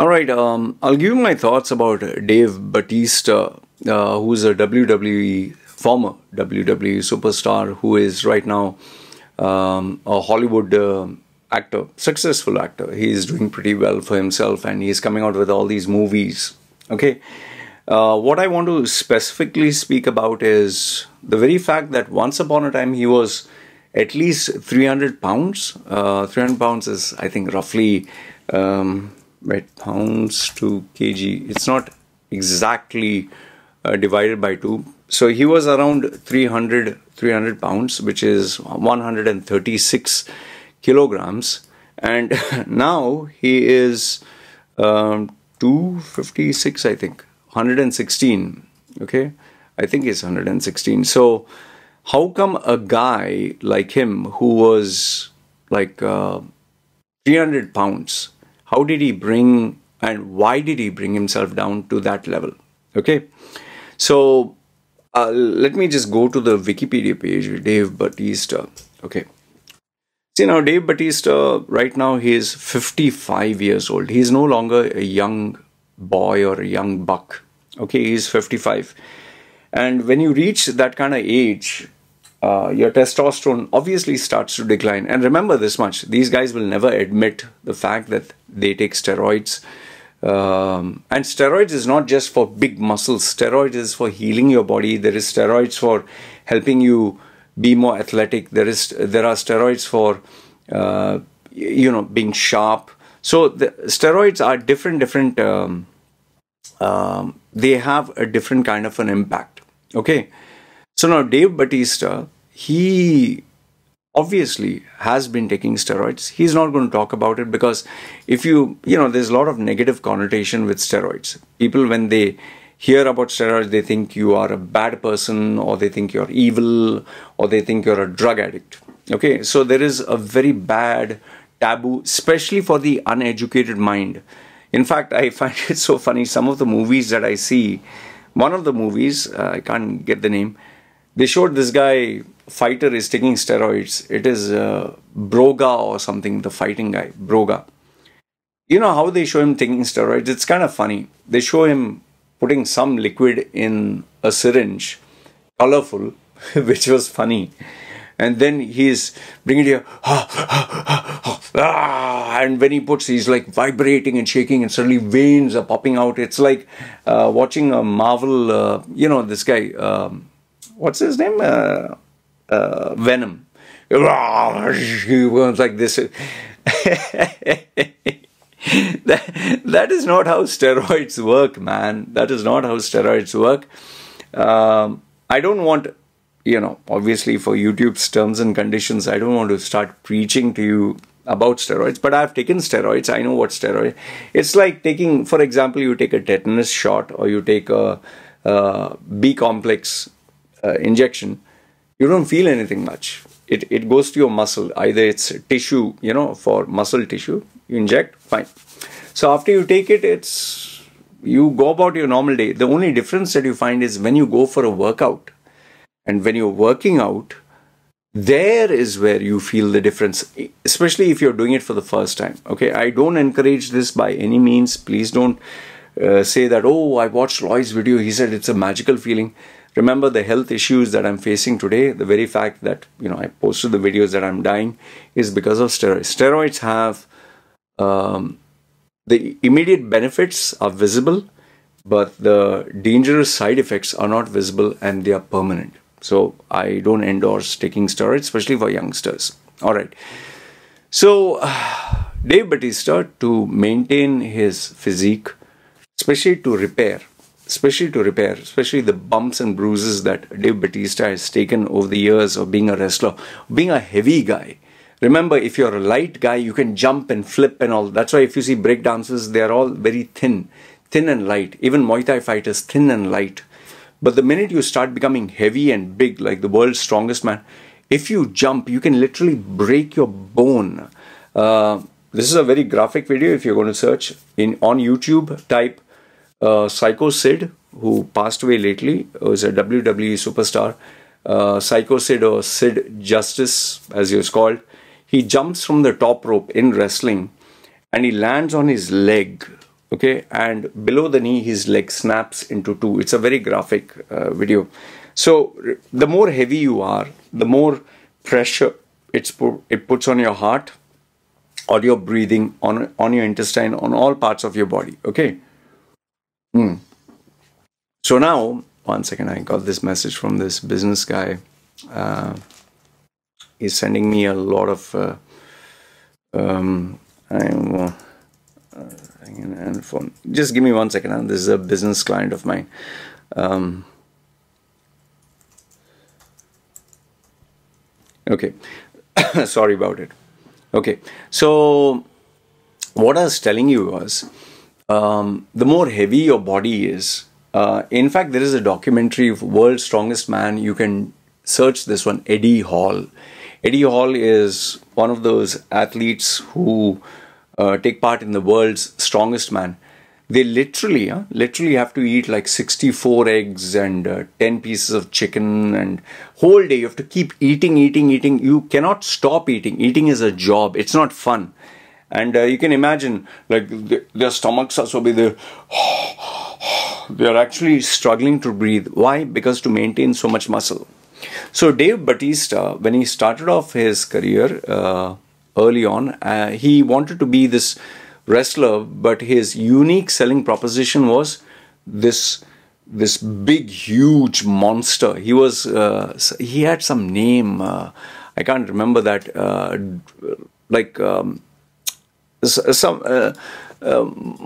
Alright, I'll give you my thoughts about Dave Bautista, who's a former WWE superstar, who is right now a Hollywood actor, successful actor. He is doing pretty well for himself and he's coming out with all these movies. Okay, what I want to specifically speak about is the very fact that once upon a time he was at least 300 pounds. 300 pounds is, I think, roughly pounds to kg. It's not exactly divided by 2. So he was around 300 pounds, which is 136 kilograms. And now he is 256, I think, 116. Okay, I think he's 116. So how come a guy like him who was like 300 pounds, how did he bring and why did he bring himself down to that level? Okay, so let me just go to the Wikipedia page, Dave Bautista. Okay, see now Dave Bautista right now, he is 55 years old. He is no longer a young boy or a young buck. Okay, he is 55. And when you reach that kind of age, your testosterone obviously starts to decline. And remember this much, these guys will never admit the fact that they take steroids. And steroids is not just for big muscles. Steroids is for healing your body. There is steroids for helping you be more athletic. There are steroids for, you know, being sharp. So the steroids are different, they have a different kind of an impact. Okay, so now Dave Bautista, he obviously has been taking steroids. He's not going to talk about it because if you know, there's a lot of negative connotation with steroids. People, when they hear about steroids, they think you are a bad person, or they think you're evil, or they think you're a drug addict. Okay, so there is a very bad taboo, especially for the uneducated mind. In fact, I find it so funny, some of the movies that I see, one of the movies, I can't get the name, they showed this guy, fighter is taking steroids. It is Broga or something, the fighting guy, Broga. You know how they show him taking steroids? It's kind of funny. They show him putting some liquid in a syringe, colorful, which was funny. And then he's bringing it here, and when he puts, he's like vibrating and shaking and suddenly veins are popping out. It's like watching a Marvel, you know, this guy, what's his name? Venom. He was like this. That is not how steroids work, man. That is not how steroids work. I don't want... you know, obviously for YouTube's terms and conditions, I don't want to start preaching to you about steroids, but I've taken steroids. I know what steroid. It's like taking, for example, you take a tetanus shot or you take a B-complex injection. You don't feel anything much. It goes to your muscle. Either it's tissue, you know, for muscle tissue, you inject, fine. So after you take it, it's, you go about your normal day. The only difference that you find is when you go for a workout. And when you're working out, there is where you feel the difference, especially if you're doing it for the first time. Okay, I don't encourage this by any means. Please don't say that, oh, I watched Roy's video. He said it's a magical feeling. Remember the health issues that I'm facing today. The very fact that, you know, I posted the videos that I'm dying is because of steroids. Steroids have the immediate benefits are visible, but the dangerous side effects are not visible and they are permanent. So I don't endorse taking steroids, especially for youngsters. All right. So Dave Bautista, to maintain his physique, especially the bumps and bruises that Dave Bautista has taken over the years of being a wrestler, being a heavy guy. Remember, if you're a light guy, you can jump and flip and all. That's why if you see break dancers, they're all very thin and light. Even Muay Thai fighters, thin and light. But the minute you start becoming heavy and big, like the world's strongest man, if you jump, you can literally break your bone. This is a very graphic video. If you're going to search on YouTube, type Psycho Sid, who passed away lately, was a WWE superstar. Psycho Sid, or Sid Justice, as he was called. He jumps from the top rope in wrestling and he lands on his leg. okay, and below the knee his leg snaps into two. It's a very graphic video. So the more heavy you are, the more pressure it puts on your heart, on your breathing, on your intestine, on all parts of your body, okay? So now, one second, I got this message from this business guy. He's sending me a lot of just give me one second. This is a business client of mine. Okay, sorry about it. Okay, so what I was telling you was, the more heavy your body is, in fact, there is a documentary of World's Strongest Man. You can search this one, Eddie Hall. Eddie Hall is one of those athletes who take part in the World's Strongest Man. They literally have to eat like 64 eggs and 10 pieces of chicken, and whole day you have to keep eating. You cannot stop eating. Eating is a job. It's not fun. And you can imagine, like, their stomachs are so big, they're actually struggling to breathe. Why? Because to maintain so much muscle. So Dave Bautista, when he started off his career early on, he wanted to be this wrestler, but his unique selling proposition was this big, huge monster. He was he had some name, I can't remember that,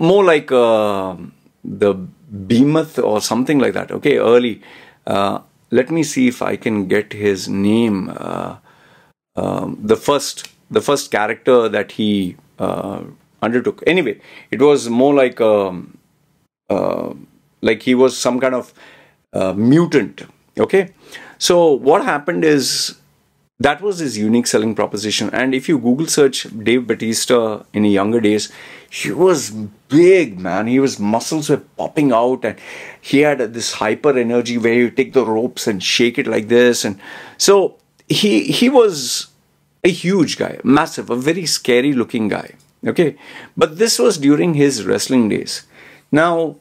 more like the Behemoth or something like that. Okay, early. Let me see if I can get his name. The first character that he undertook. Anyway, it was more like he was some kind of mutant. Okay, so what happened is, that was his unique selling proposition. And if you Google search Dave Bautista in his younger days, he was big, man. His muscles were popping out, and he had this hyper energy where you take the ropes and shake it like this. And so he was a huge guy, massive, a very scary looking guy. Okay, but this was during his wrestling days. Now,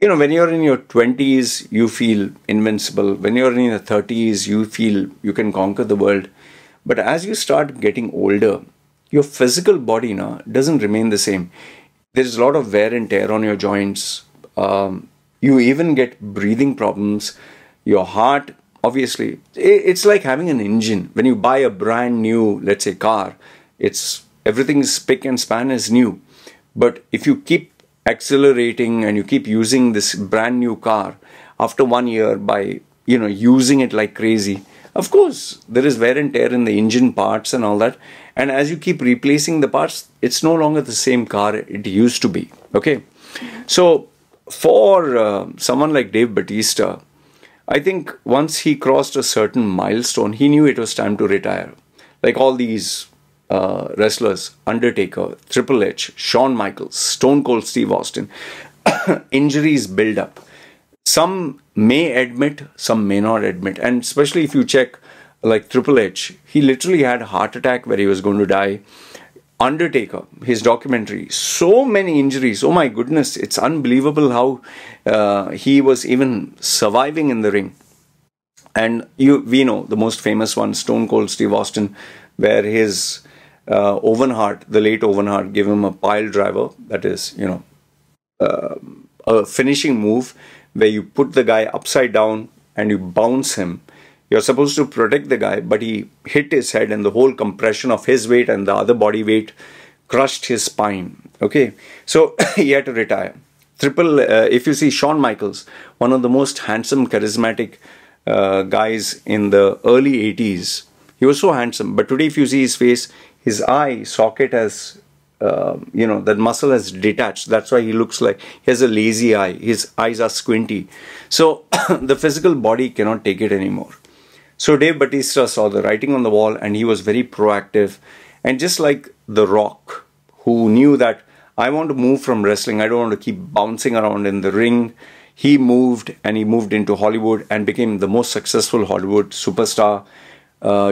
you know, when you're in your 20s, you feel invincible. When you're in your 30s, you feel you can conquer the world. But as you start getting older, your physical body doesn't remain the same. There's a lot of wear and tear on your joints. You even get breathing problems. Your heart, obviously, it's like having an engine. When you buy a brand new, let's say, car, everything is spick and span is new. But if you keep accelerating and you keep using this brand new car, after 1 year, by using it like crazy, of course there is wear and tear in the engine parts and all that, and as you keep replacing the parts, it's no longer the same car it used to be. Okay, so for someone like Dave Bautista, I think once he crossed a certain milestone, he knew it was time to retire. Like all these wrestlers, Undertaker, Triple H, Shawn Michaels, Stone Cold Steve Austin, injuries build up. Some may admit, some may not admit. And especially if you check, like Triple H, he literally had a heart attack where he was going to die. Undertaker, his documentary, so many injuries. Oh my goodness, it's unbelievable how he was even surviving in the ring. And we know the most famous one, Stone Cold Steve Austin, where his Owen Hart, the late Owen Hart, gave him a pile driver, that is, a finishing move where you put the guy upside down and you bounce him. You're supposed to protect the guy, but he hit his head, and the whole compression of his weight and the other body weight crushed his spine. Okay, so he had to retire. If you see Shawn Michaels, one of the most handsome, charismatic guys in the early 80s, he was so handsome, but today if you see his face, his eye socket has, that muscle has detached. That's why he looks like he has a lazy eye. His eyes are squinty. So the physical body cannot take it anymore. So Dave Bautista saw the writing on the wall, and he was very proactive. And just like The Rock, who knew that I want to move from wrestling, I don't want to keep bouncing around in the ring, he moved, and he moved into Hollywood and became the most successful Hollywood superstar.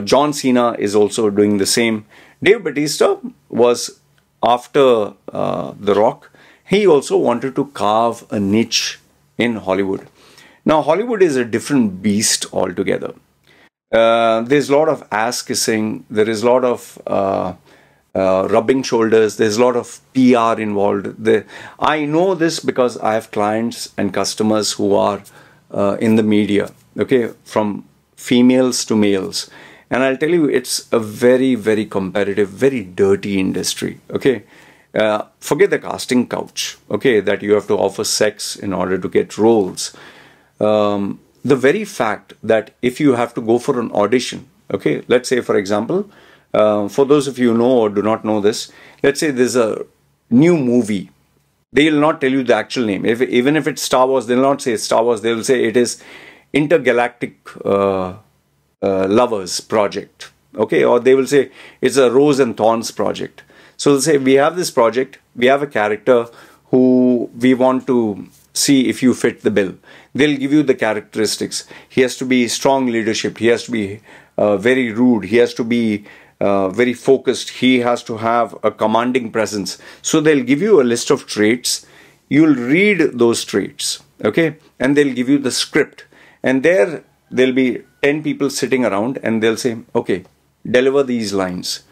John Cena is also doing the same. Dave Bautista was after The Rock. he also wanted to carve a niche in Hollywood. Now, Hollywood is a different beast altogether. There's a lot of ass kissing. There is a lot of rubbing shoulders. There's a lot of PR involved. I know this because I have clients and customers who are in the media, okay, from females to males. And I'll tell you, it's a very, very competitive, very dirty industry, okay? Forget the casting couch, okay, that you have to offer sex in order to get roles. The very fact that if you have to go for an audition, okay, let's say, for example, for those of you who know or do not know this, let's say there's a new movie. They will not tell you the actual name. Even if it's Star Wars, they'll not say Star Wars. They'll say it is Intergalactic Lovers Project, okay? Or they will say it's a Rose and Thorns Project. So they'll say, we have this project, we have a character who we want to see if you fit the bill. They'll give you the characteristics. He has to be strong leadership. He has to be very rude. He has to be very focused. He has to have a commanding presence. So they'll give you a list of traits. You'll read those traits, okay? And they'll give you the script. And there'll be 10 people sitting around and they'll say, okay, deliver these lines.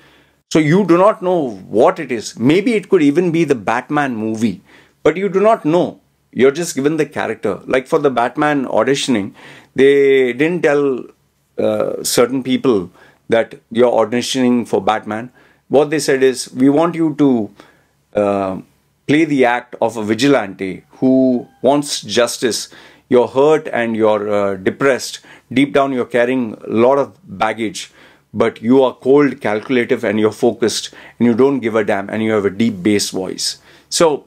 So you do not know what it is. Maybe it could even be the Batman movie, but you do not know. You're just given the character. Like for the Batman auditioning, they didn't tell certain people that you're auditioning for Batman. What they said is, we want you to play the act of a vigilante who wants justice. You're hurt and you're depressed. Deep down, you're carrying a lot of baggage. But you are cold, calculative, and you're focused, and you don't give a damn, and you have a deep bass voice. So,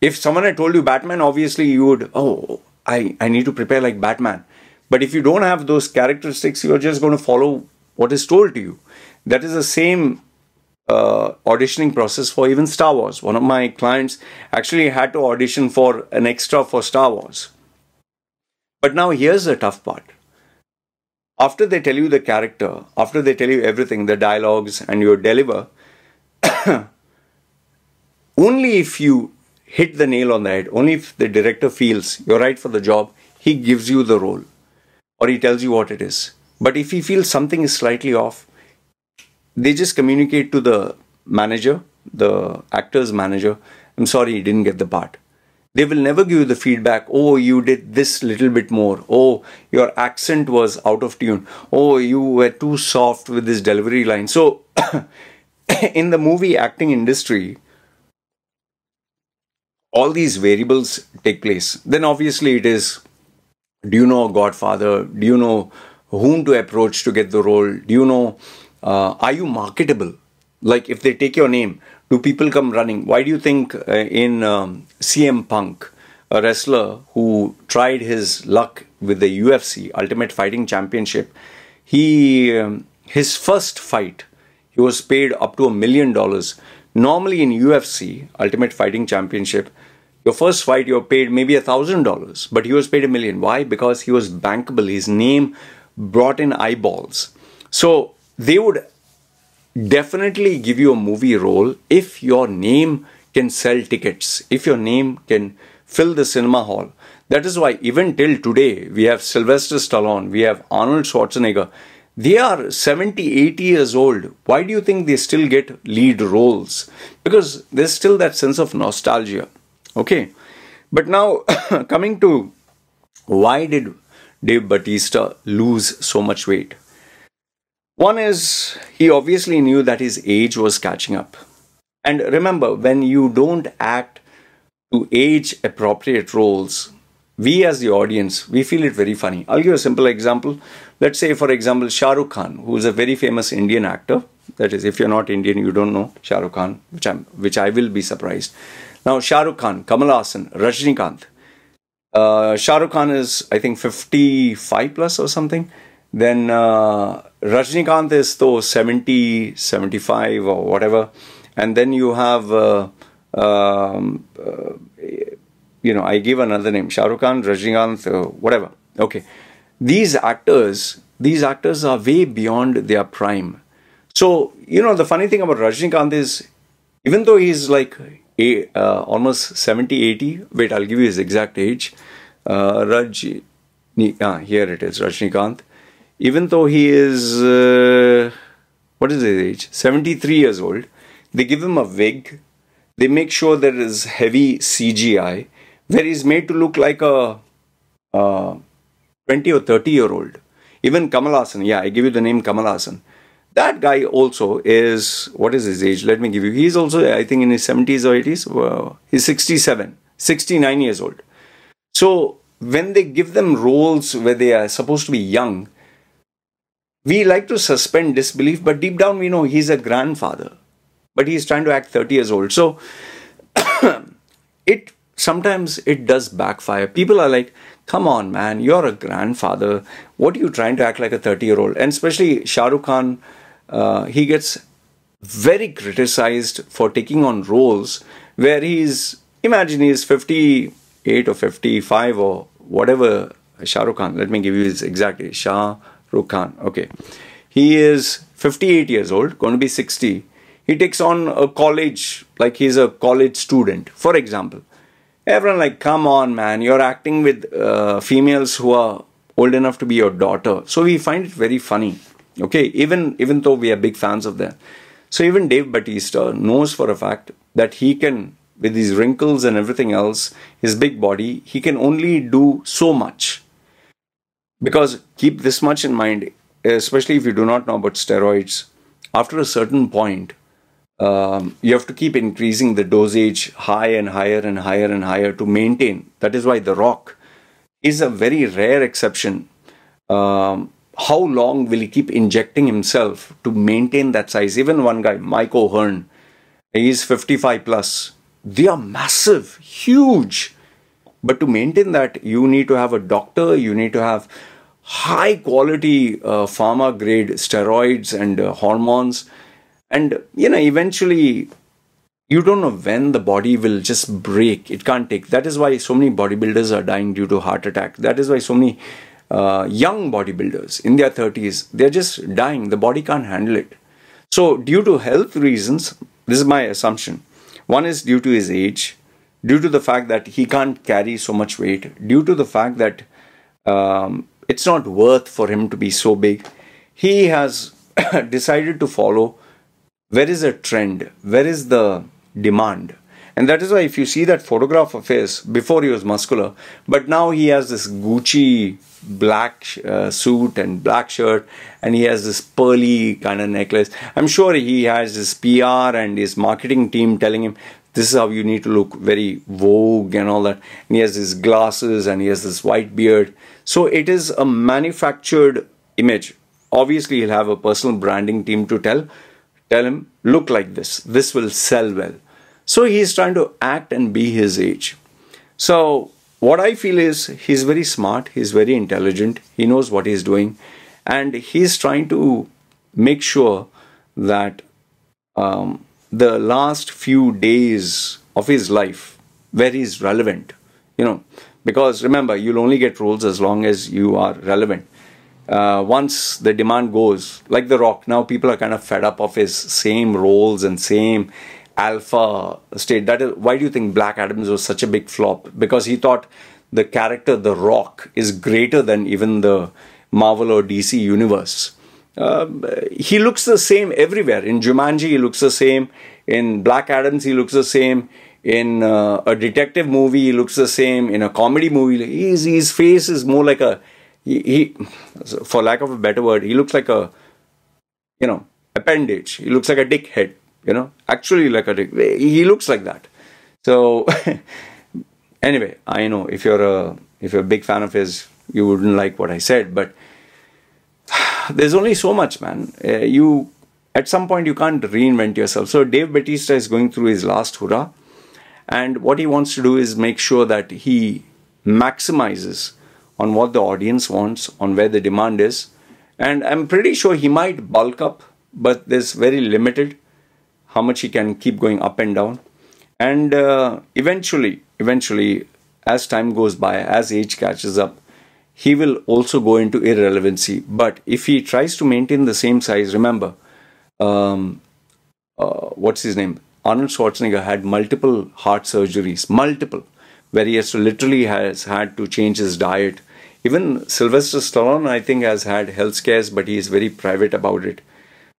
if someone had told you Batman, obviously you would, oh, I need to prepare like Batman. But if you don't have those characteristics, you're just going to follow what is told to you. That is the same auditioning process for even Star Wars. One of my clients actually had to audition for an extra for Star Wars. But now here's the tough part. After they tell you the character, after they tell you everything, the dialogues and your deliver, only if you hit the nail on the head, only if the director feels you're right for the job, he gives you the role or he tells you what it is. But if he feels something is slightly off, they just communicate to the manager, the actor's manager, I'm sorry, he didn't get the part. They will never give you the feedback, oh, you did this little bit more. Oh, your accent was out of tune. Oh, you were too soft with this delivery line. So, in the movie acting industry, all these variables take place. Then obviously it is, do you know a Godfather? Do you know whom to approach to get the role? Do you know, are you marketable? Like if they take your name, do people come running? Why do you think in CM Punk, a wrestler who tried his luck with the UFC, Ultimate Fighting Championship, he his first fight, he was paid up to $1 million. Normally in UFC, Ultimate Fighting Championship, your first fight, you're paid maybe $1,000, but he was paid $1 million. Why? Because he was bankable. His name brought in eyeballs. So they would definitely give you a movie role if your name can sell tickets, if your name can fill the cinema hall. That is why even till today, we have Sylvester Stallone, we have Arnold Schwarzenegger. They are 70, 80 years old. Why do you think they still get lead roles? Because there's still that sense of nostalgia. Okay. But now coming to why did Dave Bautista lose so much weight? One is, he obviously knew that his age was catching up. And remember, when you don't act to age-appropriate roles, we as the audience, we feel it very funny. I'll give a simple example. Let's say, for example, Shah Rukh Khan, who is a very famous Indian actor. That is, if you're not Indian, you don't know Shah Rukh Khan, which I will be surprised. Now, Shah Rukh Khan, Kamal Haasan, Rajinikanth. Shah Rukh Khan is, I think, 55 plus or something. Then Rajinikanth is though 70, 75 or whatever. And then you have, you know, I give another name, Shah Rukh Khan, Rajinikanth, whatever. Okay. These actors are way beyond their prime. So, you know, the funny thing about Rajinikanth is, even though he's like almost 70-80. Wait, I'll give you his exact age. Here it is, Rajinikanth. Even though he is, what is his age? 73 years old. They give him a wig. They make sure there is heavy CGI, where he's made to look like a 20 or 30-year-old. Even Kamal Haasan, yeah, I give you the name Kamal Haasan. That guy also is, what is his age? Let me give you. He's also, I think, in his 70s or 80s. Wow. He's 69 years old. So when they give them roles where they are supposed to be young, we like to suspend disbelief, but deep down we know he's a grandfather. But he's trying to act 30 years old. So sometimes it does backfire. People are like, come on, man, you're a grandfather. What are you trying to act like a 30-year-old? And especially Shah Rukh Khan, he gets very criticized for taking on roles where he's, imagine he's 58 or 55 or whatever. Shah Rukh Khan, let me give you his exact age. Shah Rukh Khan, okay. He is 58 years old, going to be 60. He takes on a college, like he's a college student, for example. Everyone like, come on, man, you're acting with females who are old enough to be your daughter. So we find it very funny, okay, even though we are big fans of them. So even Dave Bautista knows for a fact that he can, with his wrinkles and everything else, his big body, he can only do so much. Because keep this much in mind, especially if you do not know about steroids, after a certain point, you have to keep increasing the dosage higher and higher and higher and higher to maintain. That is why The Rock is a very rare exception. How long will he keep injecting himself to maintain that size? Even one guy, Mike O'Hearn, he's 55 plus. They are massive, huge. But to maintain that, you need to have a doctor, you need to have high quality pharma grade steroids and hormones. And, you know, eventually, you don't know when the body will just break. It can't take. That is why so many bodybuilders are dying due to heart attack. That is why so many young bodybuilders in their 30s, they're just dying. The body can't handle it. So, due to health reasons, this is my assumption. One is due to his age, due to the fact that he can't carry so much weight, due to the fact that it's not worth for him to be so big. He has decided to follow... Where is the trend? Where is the demand? And that is why if you see that photograph of his, before he was muscular, but now he has this Gucci black suit and black shirt, and he has this pearly kind of necklace. I'm sure he has his PR and his marketing team telling him, this is how you need to look, very Vogue and all that. And he has his glasses and he has this white beard. So it is a manufactured image. Obviously, he'll have a personal branding team to tell him, look like this. This will sell well. So he's trying to act and be his age. So what I feel is he's very smart. He's very intelligent. He knows what he's doing. And he's trying to make sure that the last few days of his life where he's relevant, you know, because remember, you'll only get roles as long as you are relevant. Once the demand goes, like The Rock, now people are kind of fed up of his same roles and same alpha state. That is, why do you think Black Adam was such a big flop? Because he thought the character The Rock is greater than even the Marvel or DC universe. He looks the same everywhere. In Jumanji, he looks the same. In Black Adam, he looks the same. In a detective movie, he looks the same. In a comedy movie, his face is more like a... He, for lack of a better word, he looks like a, you know, appendage. He looks like a dick head, you know, actually like a dick. He looks like that. So anyway, I know if you're a big fan of his, you wouldn't like what I said, but there's only so much, man. At some point you can't reinvent yourself. So Dave Bautista is going through his last hurrah, and what he wants to do is make sure that he maximizes on what the audience wants, on where the demand is. And I'm pretty sure he might bulk up, but there's very limited how much he can keep going up and down. And eventually, as time goes by, as age catches up, he will also go into irrelevancy. But if he tries to maintain the same size, remember, what's his name? Arnold Schwarzenegger had multiple heart surgeries, multiple, where he has to literally has had to change his diet. Even Sylvester Stallone, I think, has had health scares, but he is very private about it.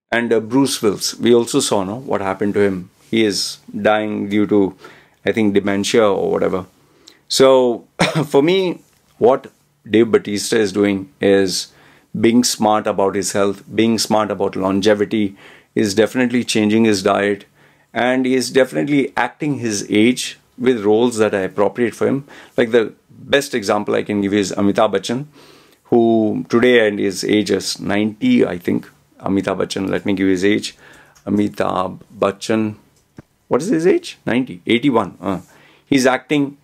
And Bruce Willis, we also saw what happened to him. He is dying due to, I think, dementia or whatever. So for me, what Dave Bautista is doing is being smart about his health, being smart about longevity, is definitely changing his diet, and he is definitely acting his age with roles that are appropriate for him. Like the best example I can give is Amitabh Bachchan, who today and his age is 90, I think. Amitabh Bachchan, let me give his age. Amitabh Bachchan, what is his age? 90, 81. He's acting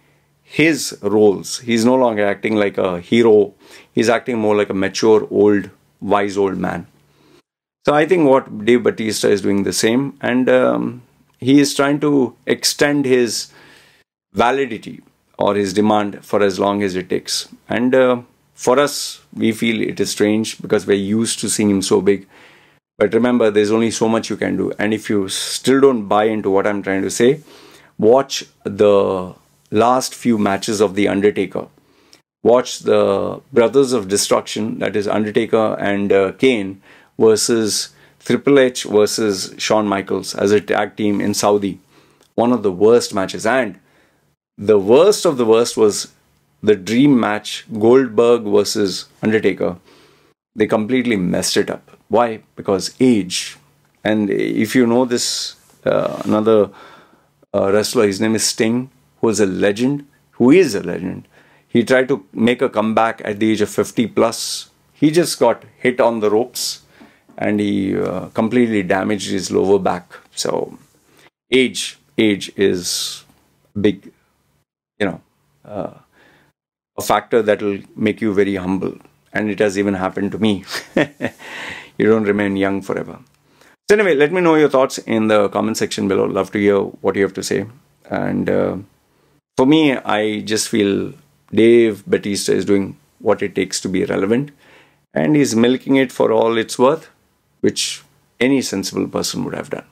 his roles. He's no longer acting like a hero. He's acting more like a mature, old, wise old man. So I think what Dave Bautista is doing the same, and he is trying to extend his validity or his demand for as long as it takes. And for us, we feel it is strange because we're used to seeing him so big. But remember, there's only so much you can do. And if you still don't buy into what I'm trying to say, watch the last few matches of The Undertaker. Watch the Brothers of Destruction, that is Undertaker and Kane versus Triple H versus Shawn Michaels as a tag team in Saudi. One of the worst matches. And the worst of the worst was the dream match, Goldberg versus Undertaker. They completely messed it up. Why? Because age. And if you know this, another wrestler, his name is Sting, who is a legend, who is a legend. He tried to make a comeback at the age of 50 plus. He just got hit on the ropes and he completely damaged his lower back. So age is big, a factor that will make you very humble. And it has even happened to me. You don't remain young forever. So anyway, let me know your thoughts in the comment section below. Love to hear what you have to say. And for me, I just feel Dave Bautista is doing what it takes to be relevant. And he's milking it for all it's worth, which any sensible person would have done.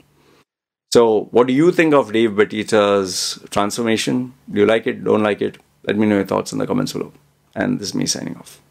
So what do you think of Dave Bautista's transformation? Do you like it? Don't like it? Let me know your thoughts in the comments below. And this is me signing off.